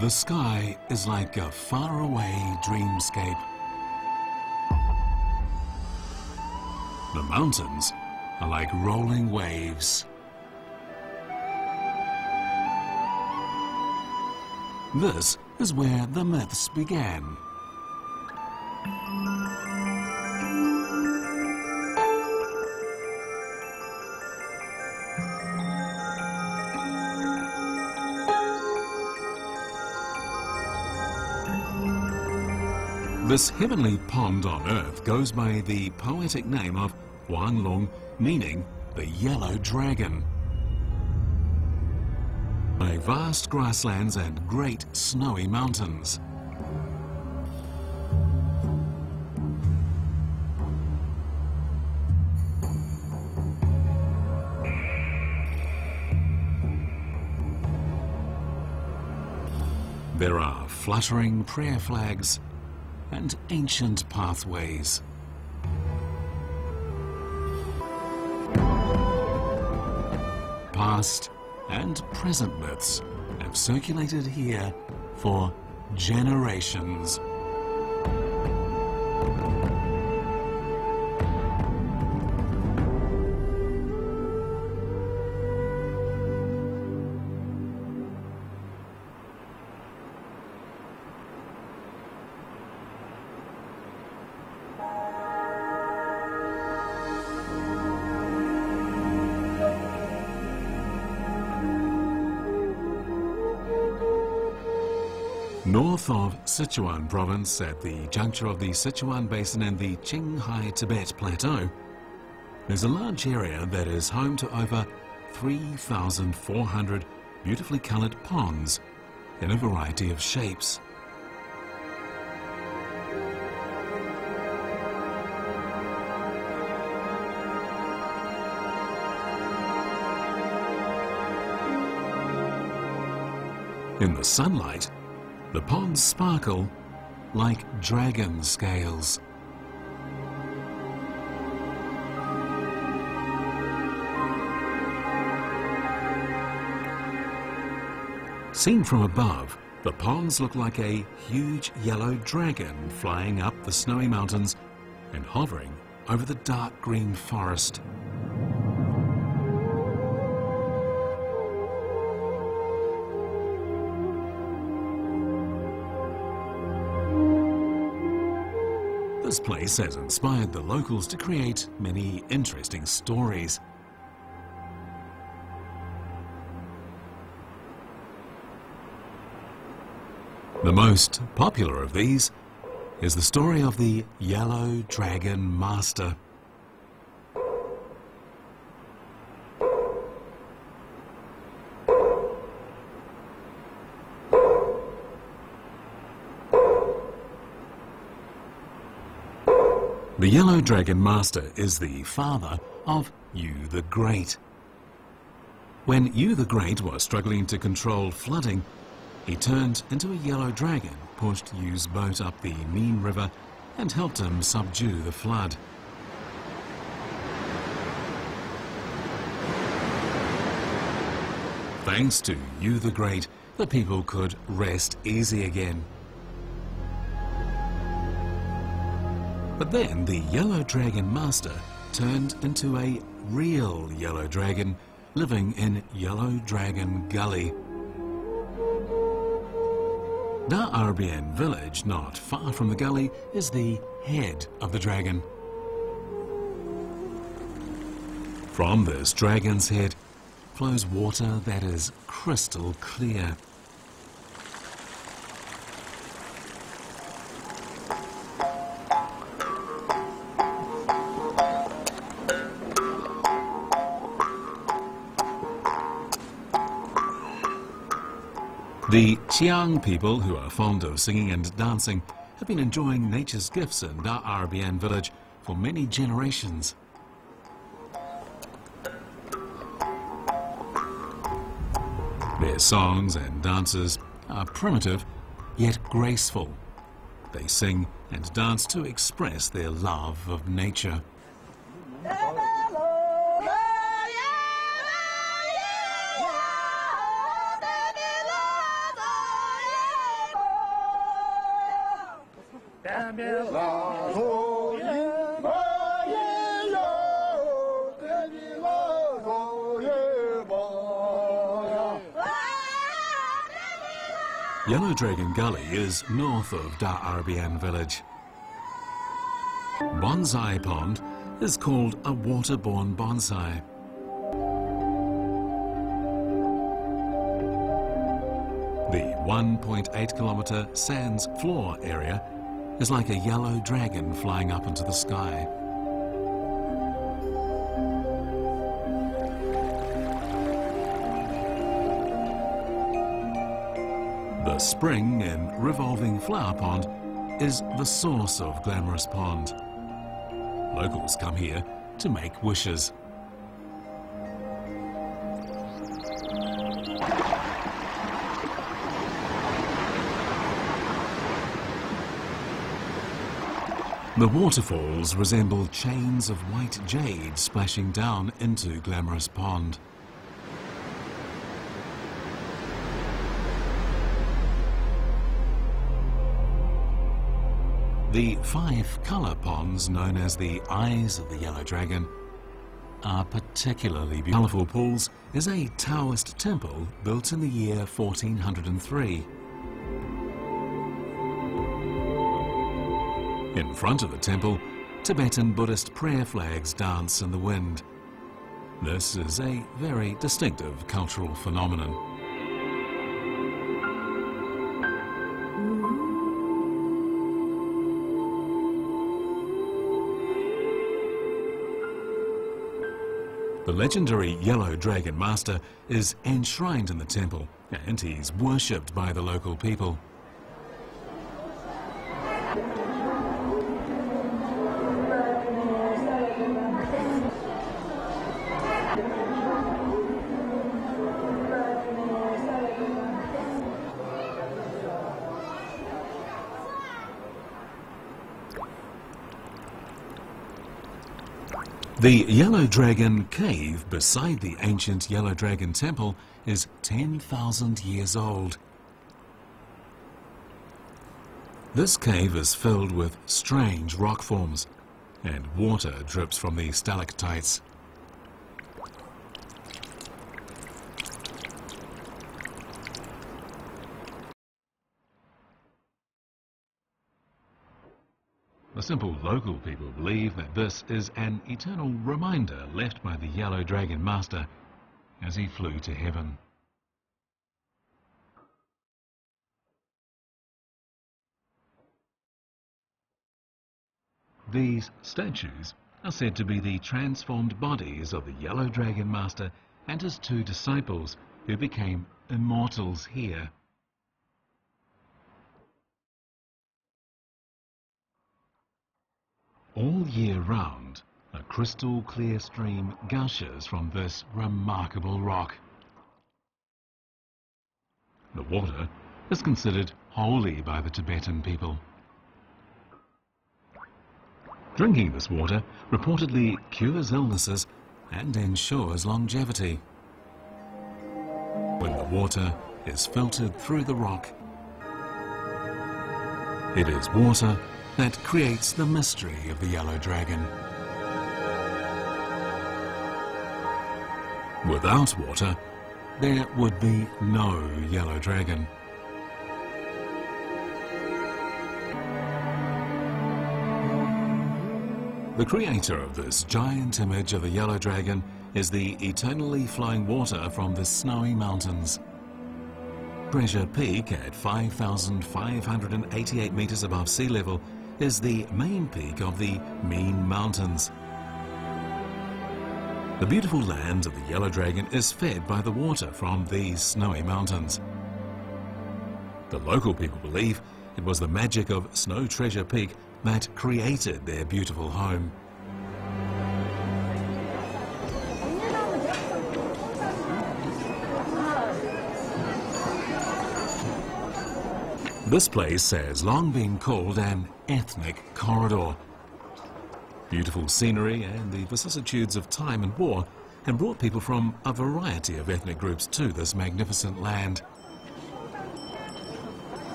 The sky is like a faraway dreamscape. The mountains are like rolling waves. This is where the myths began. This heavenly pond on Earth goes by the poetic name of Huanglong, meaning the Yellow Dragon. By vast grasslands and great snowy mountains. There are fluttering prayer flags and ancient pathways. Past and present myths have circulated here for generations. North of Sichuan province, at the juncture of the Sichuan Basin and the Qinghai Tibet Plateau, there's a large area that is home to over 3,400 beautifully coloured ponds in a variety of shapes. In the sunlight, the ponds sparkle like dragon scales. Seen from above, the ponds look like a huge yellow dragon flying up the snowy mountains and hovering over the dark green forest. This place has inspired the locals to create many interesting stories. The most popular of these is the story of the Yellow Dragon Master. The Yellow Dragon Master is the father of Yu the Great. When Yu the Great was struggling to control flooding, he turned into a yellow dragon, pushed Yu's boat up the Min River, and helped him subdue the flood. Thanks to Yu the Great, the people could rest easy again. But then the Yellow Dragon Master turned into a real yellow dragon living in Yellow Dragon Gully. Da'erbian village, not far from the gully, is the head of the dragon. From this dragon's head flows water that is crystal clear. The Qiang people, who are fond of singing and dancing, have been enjoying nature's gifts in Da'erbian village for many generations. Their songs and dances are primitive, yet graceful. They sing and dance to express their love of nature. Yellow Dragon Gully is north of Da'erbian village. Bonsai Pond is called a waterborne bonsai. The 1.8-kilometre sands floor area is like a yellow dragon flying up into the sky. The spring in Revolving Flower Pond is the source of Glamorous Pond. Locals come here to make wishes. The waterfalls resemble chains of white jade splashing down into Glamorous Pond. The five colour ponds known as the Eyes of the Yellow Dragon are particularly beautiful. Colorful Pools is a Taoist temple built in the year 1403. In front of the temple, Tibetan Buddhist prayer flags dance in the wind. This is a very distinctive cultural phenomenon. The legendary Yellow Dragon Master is enshrined in the temple, and he's worshipped by the local people. The Yellow Dragon Cave beside the ancient Yellow Dragon Temple is 10,000 years old. This cave is filled with strange rock forms, and water drips from the stalactites. The simple local people believe that this is an eternal reminder left by the Yellow Dragon Master as he flew to heaven. These statues are said to be the transformed bodies of the Yellow Dragon Master and his two disciples who became immortals here. All year round, a crystal clear stream gushes from this remarkable rock. The water is considered holy by the Tibetan people. Drinking this water reportedly cures illnesses and ensures longevity. When the water is filtered through the rock, it is water that creates the mystery of the Yellow Dragon. Without water, there would be no Yellow Dragon. The creator of this giant image of the Yellow Dragon is the eternally flowing water from the snowy mountains. Brecher Peak at 5,588 meters above sea level is the main peak of the Mean Mountains. The beautiful land of the Yellow Dragon is fed by the water from these snowy mountains. The local people believe it was the magic of Snow Treasure Peak that created their beautiful home. This place has long been called an ethnic corridor. Beautiful scenery and the vicissitudes of time and war have brought people from a variety of ethnic groups to this magnificent land.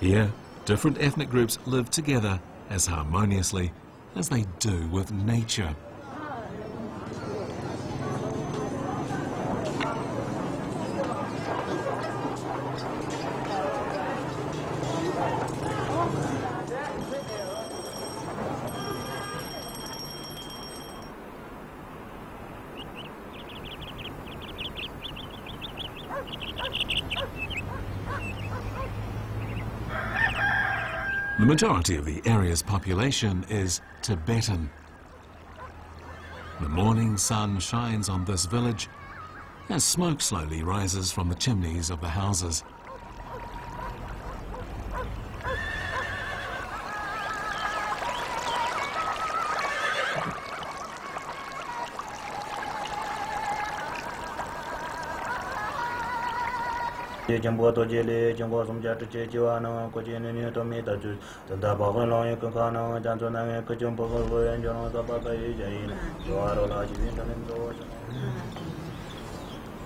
Here, different ethnic groups live together as harmoniously as they do with nature. The majority of the area's population is Tibetan. The morning sun shines on this village as smoke slowly rises from the chimneys of the houses. The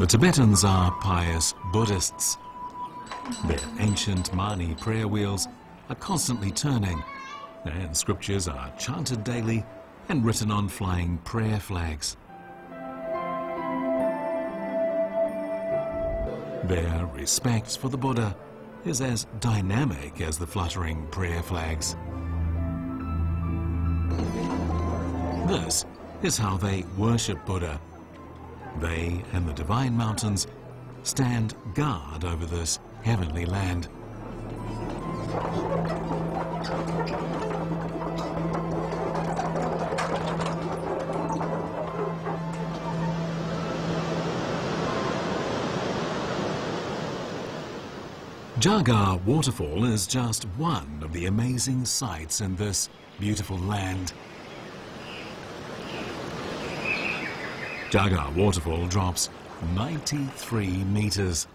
Tibetans are pious Buddhists. Their ancient Mani prayer wheels are constantly turning, and scriptures are chanted daily and written on flying prayer flags. Their respect for the Buddha is as dynamic as the fluttering prayer flags. This is how they worship Buddha. They and the divine mountains stand guard over this heavenly land. Jagar Waterfall is just one of the amazing sights in this beautiful land. Jagar Waterfall drops 93 meters.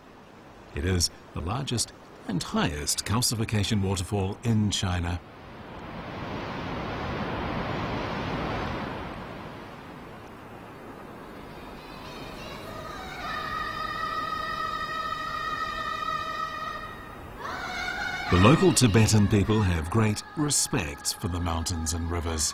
It is the largest and highest calcification waterfall in China. The local Tibetan people have great respect for the mountains and rivers.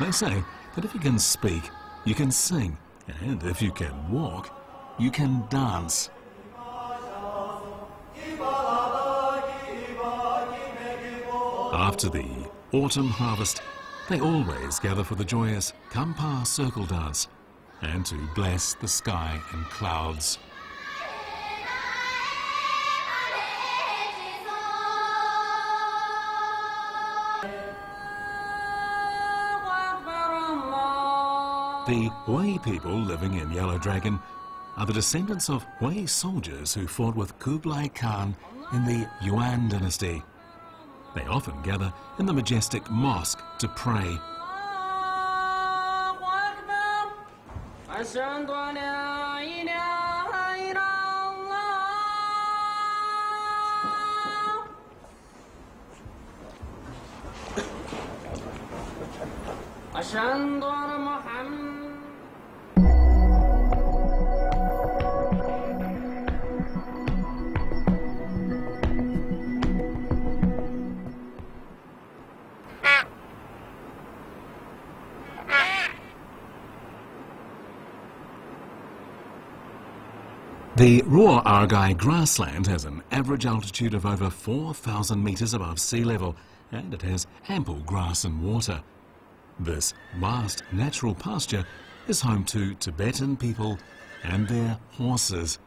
They say that if you can speak, you can sing, and if you can walk, you can dance. After the autumn harvest, they always gather for the joyous Kampa circle dance and to bless the sky and clouds. The Hui people living in Yellow Dragon are the descendants of Hui soldiers who fought with Kublai Khan in the Yuan dynasty. They often gather in the majestic mosque to pray. The Rua Argai grassland has an average altitude of over 4,000 meters above sea level, and it has ample grass and water. This vast natural pasture is home to Tibetan people and their horses.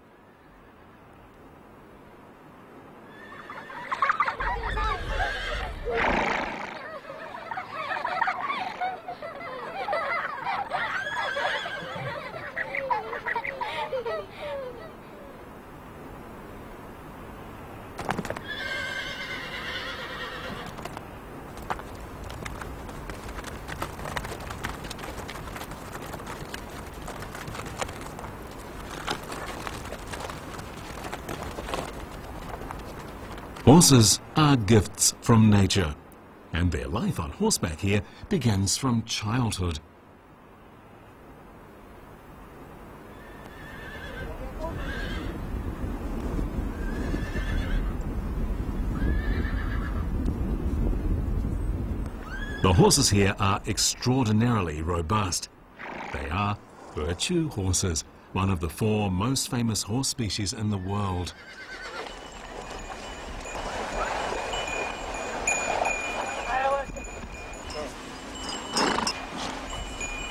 Horses are gifts from nature, and their life on horseback here begins from childhood. The horses here are extraordinarily robust. They are Burchu horses, one of the four most famous horse species in the world.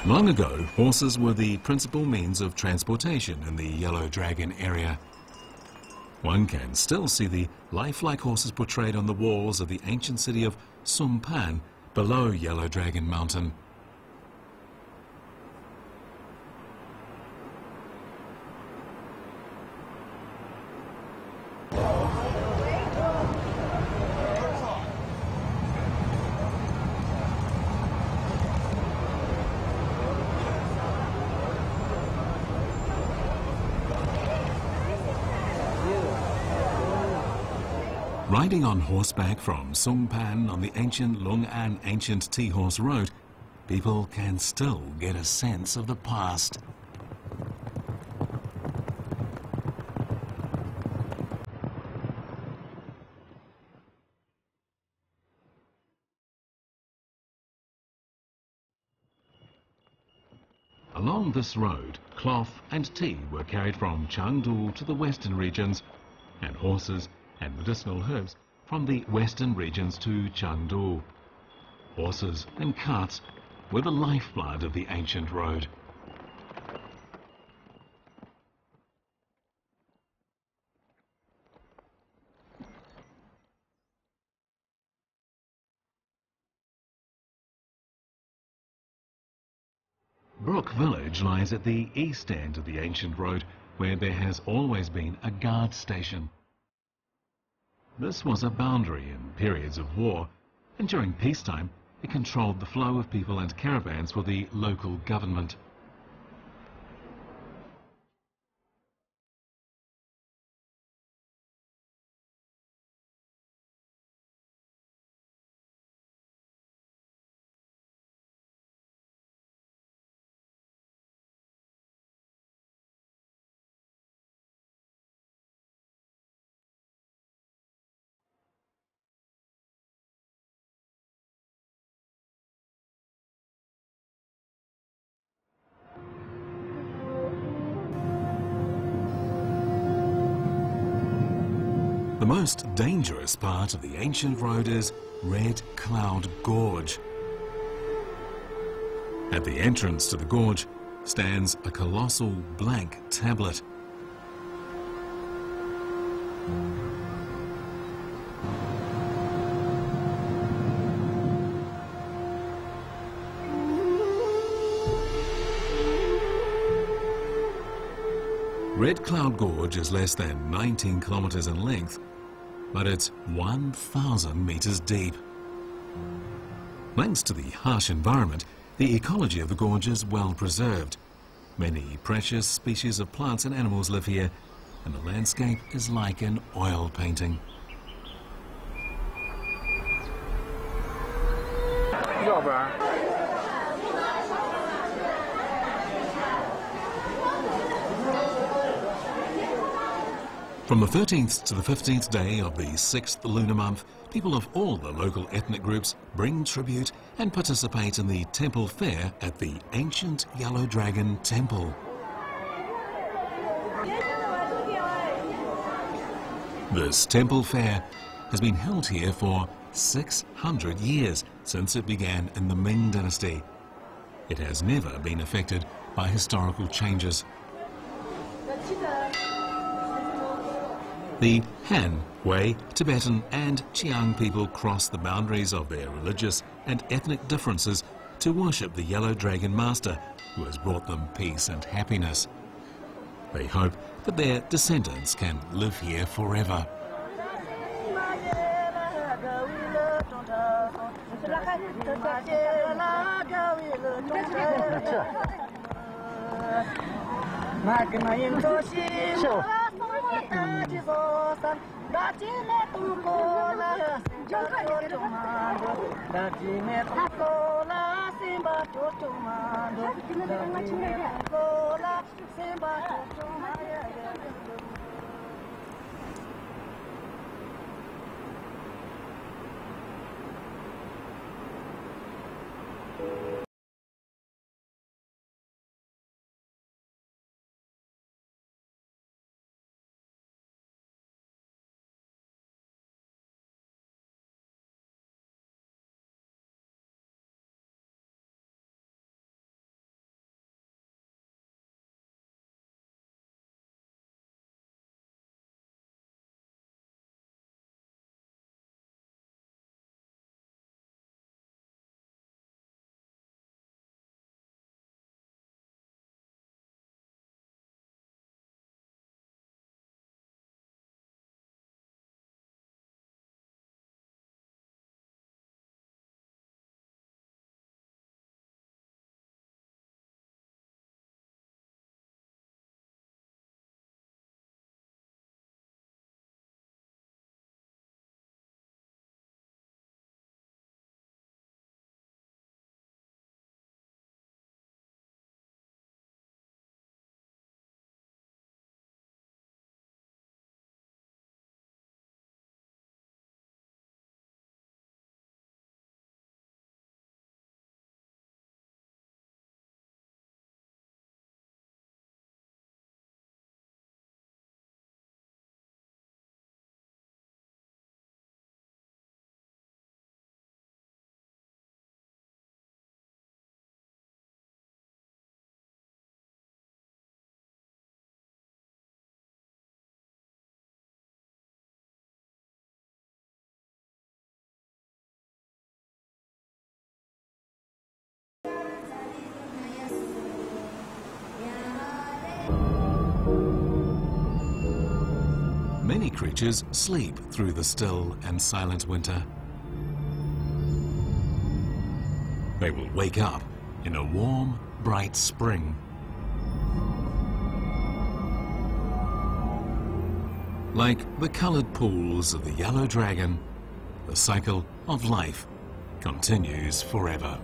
Long ago, horses were the principal means of transportation in the Yellow Dragon area. One can still see the lifelike horses portrayed on the walls of the ancient city of Sunpan below Yellow Dragon Mountain. Riding on horseback from Songpan on the ancient Long'an Ancient Tea Horse Road, people can still get a sense of the past. Along this road, cloth and tea were carried from Chengdu to the western regions, and horses and medicinal herbs from the western regions to Chengdu. Horses and carts were the lifeblood of the ancient road. Brook Village lies at the east end of the ancient road, where there has always been a guard station. This was a boundary in periods of war, and during peacetime it controlled the flow of people and caravans for the local government. The most dangerous part of the ancient road is Red Cloud Gorge. At the entrance to the gorge stands a colossal blank tablet. Red Cloud Gorge is less than 19 kilometers in length, but it's 1,000 meters deep. Thanks to the harsh environment, the ecology of the gorge is well preserved. Many precious species of plants and animals live here, and the landscape is like an oil painting. From the 13th to the 15th day of the 6th lunar month, people of all the local ethnic groups bring tribute and participate in the temple fair at the ancient Yellow Dragon Temple. This temple fair has been held here for 600 years since it began in the Ming Dynasty. It has never been affected by historical changes. The Han, Hui, Tibetan and Qiang people cross the boundaries of their religious and ethnic differences to worship the Yellow Dragon Master, who has brought them peace and happiness. They hope that their descendants can live here forever. many creatures sleep through the still and silent winter. They will wake up in a warm, bright spring. Like the coloured pools of the Yellow Dragon, the cycle of life continues forever.